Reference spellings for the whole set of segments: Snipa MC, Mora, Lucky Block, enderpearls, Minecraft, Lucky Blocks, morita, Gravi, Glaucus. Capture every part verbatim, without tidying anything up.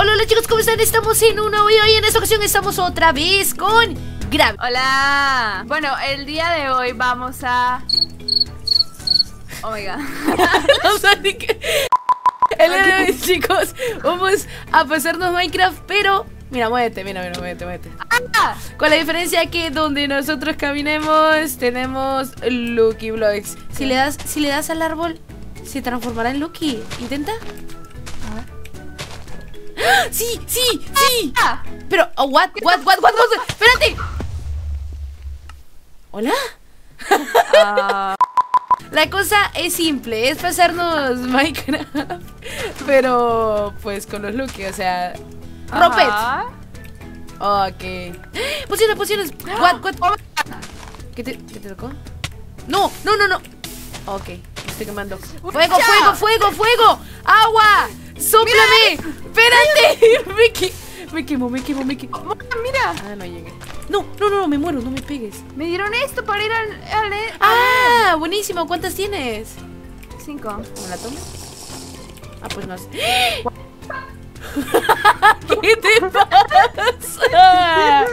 Hola, hola chicos, ¿cómo están? Estamos en una hoy y en esta ocasión estamos otra vez con Gravi. Hola. Bueno, el día de hoy vamos a... Oh my god. El día de hoy, chicos, vamos a pasarnos Minecraft, pero... Mira, muévete, mira, mira, muévete, muévete. ¡Ah! Con la diferencia que donde nosotros caminemos tenemos Lucky Blocks. Si ¿Qué? le das, si le das al árbol, se transformará en Lucky. Intenta. A ver. ¡Ah! ¡Sí, sí, sí! ¡Ah! Pero, oh, what, what, what, what, what, espérate. ¿Hola? Ah. La cosa es simple, es pasarnos Minecraft, pero pues con los Lucky, o sea... Rompet. Ok. Pociones, pociones. What, what? ¿Qué te, ¿Qué te tocó? No, no, no, no. Ok, me estoy quemando. Fuego, fuego, fuego, fuego. Agua. Sóplame. Espérate. Me, que, me quemo, me quemo, me quemo. Mira. Ah, no llegué. No, no, no, me muero, no me pegues. Me dieron esto para ir al... al, al ah, al... buenísimo. ¿Cuántas tienes? Cinco. ¿Me la tomo? Ah, pues no sé. ¿Qué te pasa?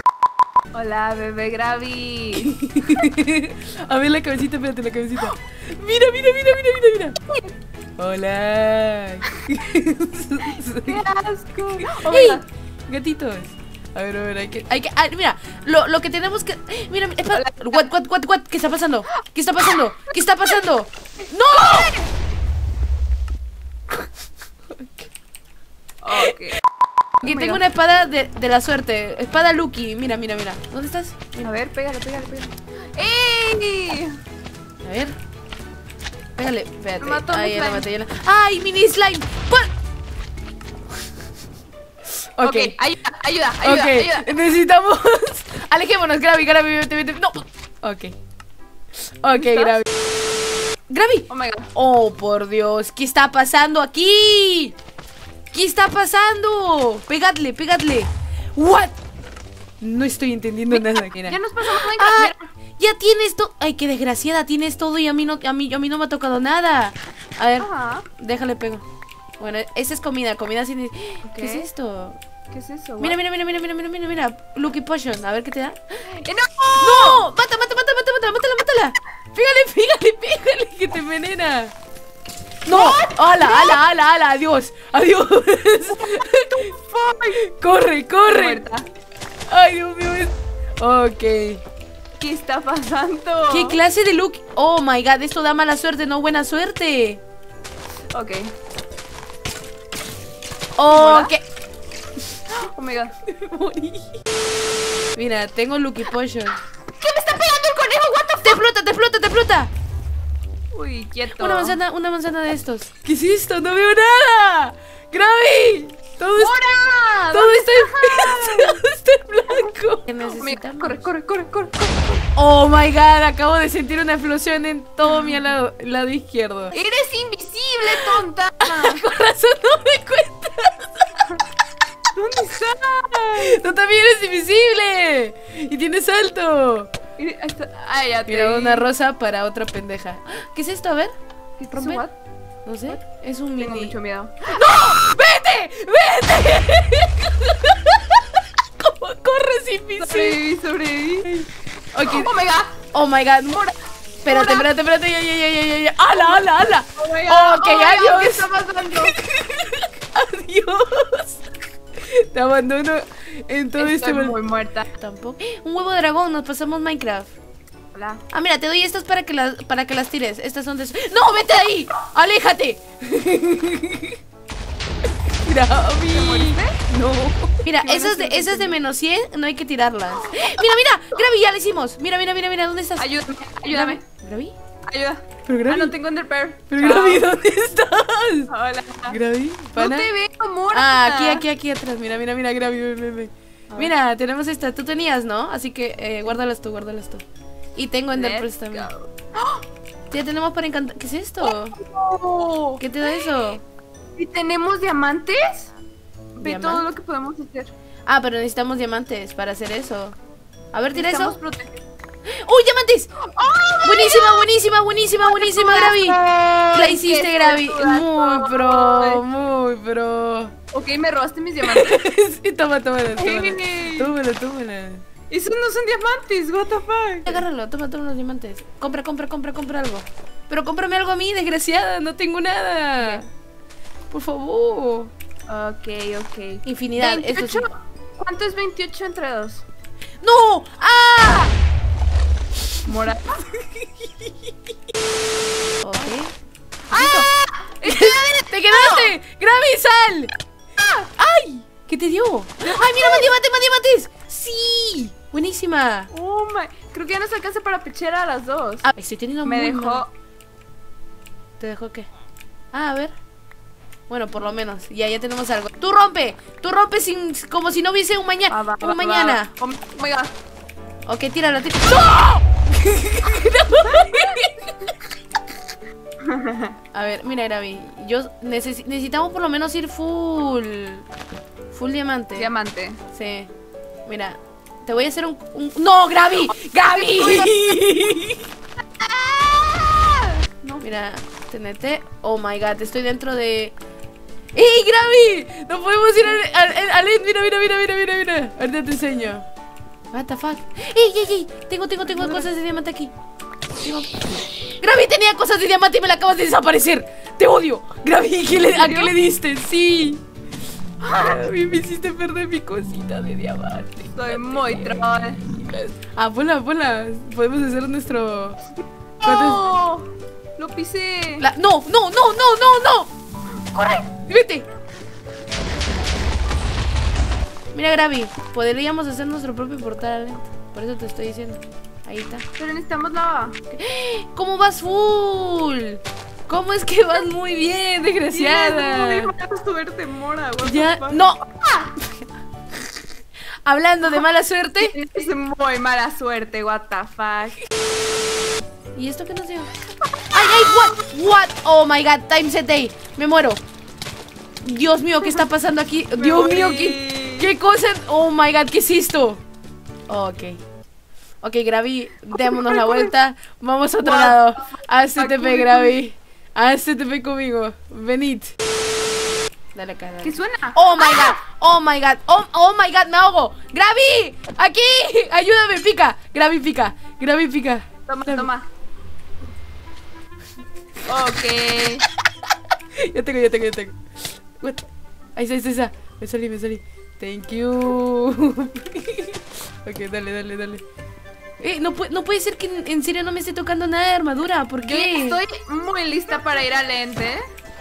Hola, bebé Gravi. A ver la cabecita, espérate, la cabecita. Mira, mira, mira, mira, mira, mira. Hola. ¡Qué asco! Oh, ¡ey! Gatitos. A ver, a ver, hay que... Hay que ah, mira, lo, lo que tenemos que... Mira, mira, espera. What, what, what, what? ¿Qué está pasando? ¿Qué está pasando? ¿Qué está pasando? ¡No! Okay. Aquí oh, tengo una espada de, de la suerte. Espada Lucky. Mira, mira, mira. ¿Dónde estás? Mira. A ver, pégale, pégale, pégale. ¡Ey! A ver. Pégale, espérate. Me mató. Ay, mi slime. La maté, ya la... ¡Ay, mini slime! ¡Pon! Okay. Ok, ayuda, ayuda, ayuda, okay. ayuda. Necesitamos. Alejémonos, Gravi, Gravi, vete, vete. No. Ok. Ok, Gravi. Gravi. Oh my god. Oh, por Dios. ¿Qué está pasando aquí? ¿Qué está pasando? Pegadle, pegadle. What? No estoy entendiendo nada. Mira. Ya nos pasamos Minecraft. Ah, ya tienes todo. Ay, qué desgraciada, tienes todo y a mí no, a mí, a mí no me ha tocado nada. A ver, ajá, déjale pego. Bueno, esa es comida, comida sin. Okay. ¿Qué es esto? ¿Qué es eso? Mira, mira, mira, mira, mira, mira, mira, mira. Lucky Potion, a ver qué te da. Eh, no, no, mata, mata, mata, mata, mata, mátala, mátala. Pégale, pégale, pégale, que te envenena. No, ala, ala, ala, ala, adiós, adiós. Corre, corre. Ay, Dios mío. Ok. ¿Qué está pasando? ¿Qué clase de look? Oh my god, esto da mala suerte, no buena suerte. Ok. Ok. Oh my god. Morí. Mira, tengo Lucky Potion. ¿Qué me está pegando el conejo? What the fuck? Te explota, te explota, te explota. Uy, quieto. Una manzana, una manzana de estos. ¿Qué es esto? ¡No veo nada! ¡Gravi! ¡Todo es... ¡Mora! ¡Todo está en blanco! Necesitamos... Corre, corre, corre, corre, corre. Oh my god, acabo de sentir una explosión en todo mi lado, lado izquierdo. ¡Eres invisible, tonta! Con razón no me cuentas. ¿Dónde estás? ¡Tú también eres invisible! ¡Y tienes salto! Ay, ya te... Mira, una rosa para otra pendeja. ¿Qué es esto? A ver. ¿Qué rompe? No sé. Es un mini. Tengo mucho miedo. ¡No! ¡Vete! ¡Vete! ¿Cómo corres invisible? Sobreviví, sobreviví. Okay. ¡Oh, my god! ¡Oh, my god! Mora. Espérate, Mora. espérate, espérate. ¡Ya, ya, ya, ya, ya! ¡Hala, hala, hala! ¡Oh, my god! Okay, oh, adiós. God, ¿qué está pasando? ¡Adiós! Te abandono en todo estoy este... muy muerta. Tampoco. Un huevo de dragón, nos pasamos Minecraft. Hola. Ah, mira, te doy estas para que las, para que las tires. Estas son de... ¡No, vete de ahí! ¡Aléjate! Gravi. ¿Te moriste? No. Mira, esas de, esas de menos cien no hay que tirarlas. Mira, mira, Gravi, ya lo hicimos. Mira, mira, mira, mira, ¿dónde estás? Ayúdame, ayúdame. ¿Gravi? Ayuda. Pero Gravi. Ah, no tengo underpair. Pero Gravi, ¿dónde estás? Hola. Gravi, pana. No te veo, amor. Ah, aquí, aquí, aquí atrás. Mira, mira, mira, Gravi, ven, ven, ven. Mira, tenemos esta. Tú tenías, ¿no? Así que eh, guárdalas tú, guárdalas tú. Y tengo enderpearls también. ¡Oh! Ya tenemos para encantar. ¿Qué es esto? Oh. ¿Qué te da eso? ¿Y tenemos diamantes? Ve ¿Diamante? todo lo que podemos hacer. Ah, pero necesitamos diamantes para hacer eso. A ver, tira eso. Proteger. ¡Uy, diamantes! ¡Oh, buenísima, buenísima, buenísima, buenísima, Gravi! La hiciste, Gravi. Muy pro, muy pro. Ok, me robaste mis diamantes. Sí, toma, tómala, tómala. Tómala, tómala. Esos no son diamantes, what the fuck. Agárralo, toma, toma los diamantes. Compra, compra, compra, compra algo. Pero cómprame algo a mí, desgraciada, no tengo nada. Okay. Por favor. Ok, ok. Infinidad, veintiocho, eso sí. ¿Cuánto es veintiocho entre dos? ¡No! ¡Ah! Mora. Ok. ¡Ah! ¡Te quedaste! ¡Gravi, sal! ¡Ah! ¡Ay! ¿Qué te dio? ¡Ay, mira, más diamantes, más diamantes! ¡Sí! ¡Buenísima! Oh my... Creo que ya nos alcanza para pechera a las dos. Ah, estoy teniendo Me dejó... Mal. ¿Te dejó qué? Ah, a ver. Bueno, por lo menos. Ya, ya tenemos algo. ¡Tú rompe! ¡Tú rompe sin... como si no hubiese un mañana! Ah, ¡Un va, mañana! Va, va. Oh my God. Ok, tíralo, tíralo. ¡No! A ver, mira, Gravi. Yo neces necesitamos por lo menos ir full. Full diamante. Diamante. Sí. Mira, te voy a hacer un... un... ¡No, Gravi! ¡Gravi! No. Mira, T N T. Oh my God, estoy dentro de... ¡Ey, Gravi! ¡No podemos ir al... al, al mira, mira, mira, mira, mira, mira! Ahorita te enseño. What the fuck. ¡Ey, ey, ey! Tengo, tengo, tengo cosas de diamante aquí. Tengo... Gravi tenía cosas de diamante y me la acabas de desaparecer. Te odio. Gravi, ¿qué le, ¿a qué le diste? Sí. Gravi, me hiciste perder mi cosita de diamante. Soy muy troll. Ah, ponla, ponla. Podemos hacer nuestro... ¡No! ¡Lo pisé! La... ¡No, no, no, no, no, no! ¡Corre! ¡Vete! Mira, Gravi, podríamos hacer nuestro propio portal. Por eso te estoy diciendo. Ahí está. Pero necesitamos lava. ¿Cómo vas full? ¿Cómo es que vas muy bien, desgraciada? Muy mala suerte, Mora. Ya, no. Hablando de mala suerte. Es muy mala suerte, what the fuck. ¿Y esto qué nos dio? Ay, ay, what, what. Oh my God, time set day. Me muero. Dios mío, ¿qué está pasando aquí? Dios mío, ¿qué, qué cosa? Oh my God, ¿qué es esto? Ok. Ok, Gravi, démonos la vuelta. Vamos a otro wow. lado. H T P, Gravi. H T P conmigo. Venid. Dale acá. Dale. ¿Qué suena? Oh my ah. God. Oh my God. Oh, oh my God, me ahogo. Gravi, aquí. Ayúdame, pica. Gravi, pica. Gravi, pica. Toma, Gravi. toma. Ok. Yo tengo, yo tengo, yo tengo. What? Ahí está, ahí está. Me salí, me salí. Thank you. Ok, dale, dale, dale. Eh, no, no puede ser que en serio no me esté tocando nada de armadura, ¿por qué? Yo estoy muy lista para ir al ente.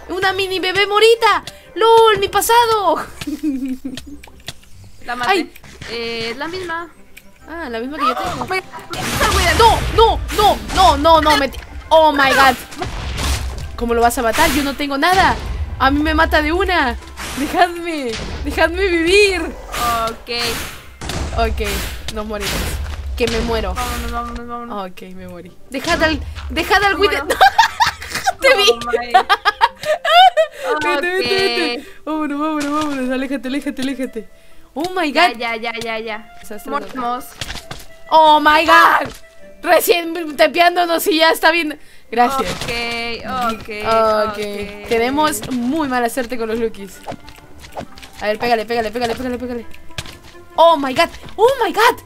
¡Una mini bebé morita! ¡Lol, mi pasado! La maté. Ay. Eh, es la misma. Ah, la misma que yo tengo. ¡No, no, no, no, no, no! Me ¡Oh, my God! ¿Cómo lo vas a matar? Yo no tengo nada. A mí me mata de una. Dejadme, dejadme vivir. Ok. Ok, nos morimos. Que me muero. Vámonos, vámonos, vámonos. Ok, me morí. Dejad al... Dejad al Wither. No. Te vi. Oh, vete, vete, vete. Vámonos, vámonos, vámonos. Aléjate, aléjate, aléjate. Oh my God. Ya, ya, ya, ya. Morimos. Oh my God. Recién tepeándonos y ya está bien. Gracias. Ok, ok. Ok. Tenemos muy mala suerte con los Luckies. A ver, pégale, pégale, pégale, pégale, pégale. Oh my God. Oh my God.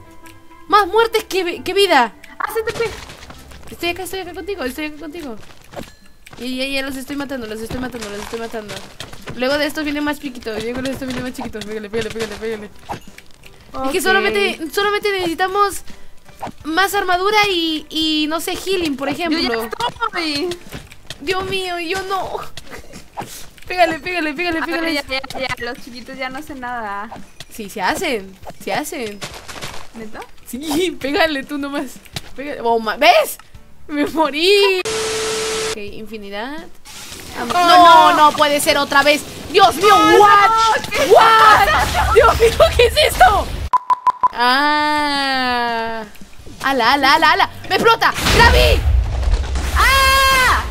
Más muertes que, que vida. Estoy acá, estoy acá contigo, estoy acá contigo. Y ya, ya los estoy matando, los estoy matando, los estoy matando. Luego de estos vienen más chiquitos, luego de estos vienen más chiquitos. Pégale, pégale, pégale, pégale. Okay. Es que solamente, solamente necesitamos más armadura y, y no sé, healing, por ejemplo. Yo ya estoy. Dios mío, yo no. Pégale, pégale, pégale, pégale. Ya, ya, ya, los chiquitos ya no hacen nada. Sí, se hacen, se hacen. ¿Neta? Sí, pégale tú nomás. Pégale. Oh, ¿ves? Me morí. Ok, infinidad. Oh, no, no, no puede ser otra vez. Dios mío, no, what? No, what? Dios mío, ¿qué es esto? Ah. Ala, ala, ala, ala. Me explota. Gravi. Ah.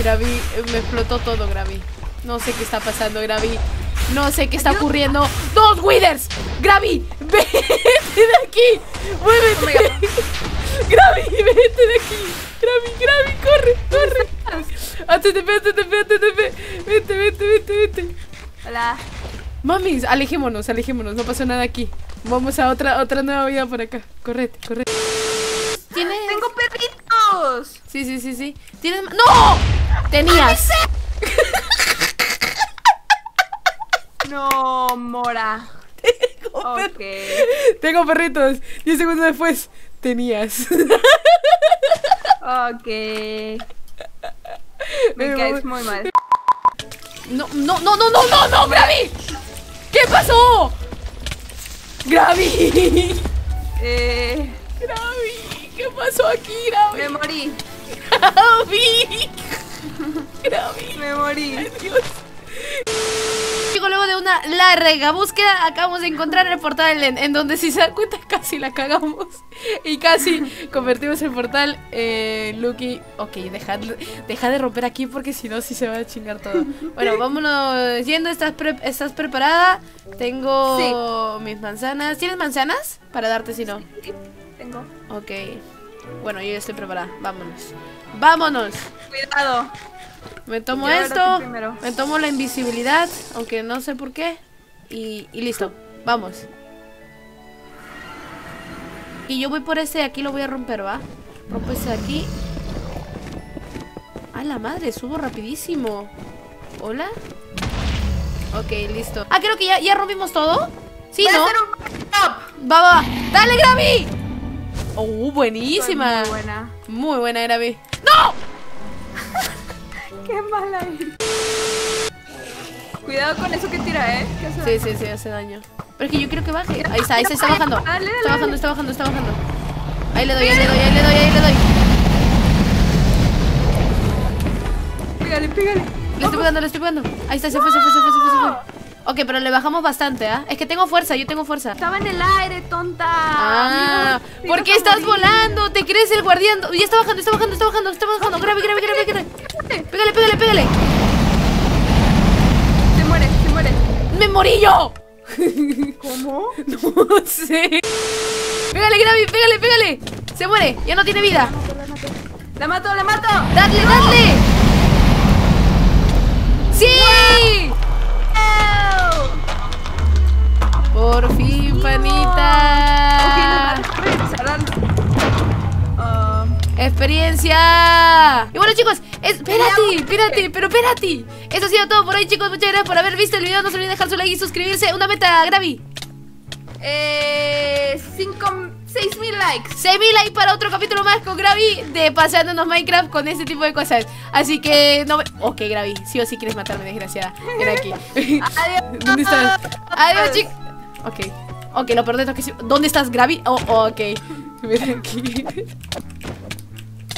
Gravi, me explotó todo, Gravi. No sé qué está pasando, Gravi. No sé qué está ocurriendo. ¡Dos Withers! ¡Gravi! ¡Vete de aquí! ¡Muévete! ¡Gravi! ¡Vete de aquí! ¡Gravi! ¡Gravi! ¡Corre! ¡Corre! ¡H T P! ¡H T P! ¡H T P! ¡Vete! ¡Vete! ¡Vete! ¡Vete! Hola. Mamis, alejémonos, alejémonos, no pasó nada aquí. Vamos a otra otra nueva vida por acá. Correte, correte. ¿Tienes? ¡Tengo perritos! Sí, sí, sí, sí. ¿Tienes más? ¡No! Tenías. No, Mora. Tengo, okay. per... Tengo perritos. diez segundos después. Tenías. Ok. Me caes muy mal. No, no, no, no, no, no, no, Gravi. ¿Qué pasó? Gravi. Eh... Gravi, ¿qué pasó aquí, Gravi? Me morí. Gravi. Gravi. Me morí. Ay, Dios. Chicos, luego de una larga búsqueda acabamos de encontrar el portal en, en donde, si se dan cuenta, casi la cagamos y casi convertimos el portal eh, Lucky. Ok, dejad, dejad de romper aquí porque si no, sí se va a chingar todo. Bueno, vámonos yendo. ¿Estás, pre estás preparada? Tengo sí. mis manzanas. ¿Tienes manzanas? Para darte si no. Tengo. Ok. Bueno, yo ya estoy preparada. Vámonos. Vámonos. Cuidado. Me tomo esto, me tomo la invisibilidad, aunque no sé por qué. Y, y listo, vamos. Y yo voy por ese de aquí, lo voy a romper, ¿va? Rompo ese de aquí. ¡A la madre! Subo rapidísimo. ¿Hola? Ok, listo. Ah, creo que ya, ya rompimos todo. Sí, ¿no? Un... ¡Va, va! ¡Dale, Gravi! ¡Oh, buenísima! Muy buena. Muy buena, Gravi. ¡No! Qué mala es. Cuidado con eso que tira, ¿eh? Que sí, sí, sí, hace daño. Pero es que yo quiero que baje. Ahí está, ahí se está bajando. Dale, dale, está bajando, dale. está bajando, está bajando. Ahí le doy, ahí le doy, ahí le doy, ahí le doy. Pégale, pégale. Le estoy pegando, le estoy pegando. Ahí está, se fue, se fue, se fue, se fue, se fue. Ok, pero le bajamos bastante, ¿ah? ¿eh? Es que tengo fuerza, yo tengo fuerza. Estaba en el aire, tonta. Ah, Dios, ¿por qué estás volando? ¿Te crees el guardián? Ya está bajando, está bajando, está bajando, está bajando. Gravi, Gravi, Gravi, Gravi. Pégale, pégale, pégale. Te mueres, te mueres. ¡Me morí yo! ¿Cómo? No sé. Pégale, Gravi, pégale, pégale. Se muere, ya no tiene vida. La mato, la mato. La mato. Dale, no. dale. ¡Sí! No. Por fin, no. panita. Experiencia. Y bueno, chicos, espérate, espérate, pero espérate. Eso ha sido todo por hoy, chicos. Muchas gracias por haber visto el video. No se olviden dejar su like y suscribirse. Una meta, Gravi. Eh. seis mil likes. seis mil likes para otro capítulo más con Gravi de Paseándonos Minecraft con este tipo de cosas. Así que no me. Ok, Gravi. Sí o sí quieres matarme, desgraciada. Ven aquí. Adiós. ¿Dónde estás? Adiós, chicos. Ok. Ok, lo perdón es que sí. ¿Dónde estás, Gravi? Oh, oh, ok. Ven aquí.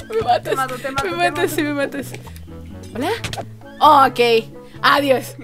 Me matas, te mato, te mato, me matas, te mato. sí, me matas. ¿Hola? Oh, ok, adiós.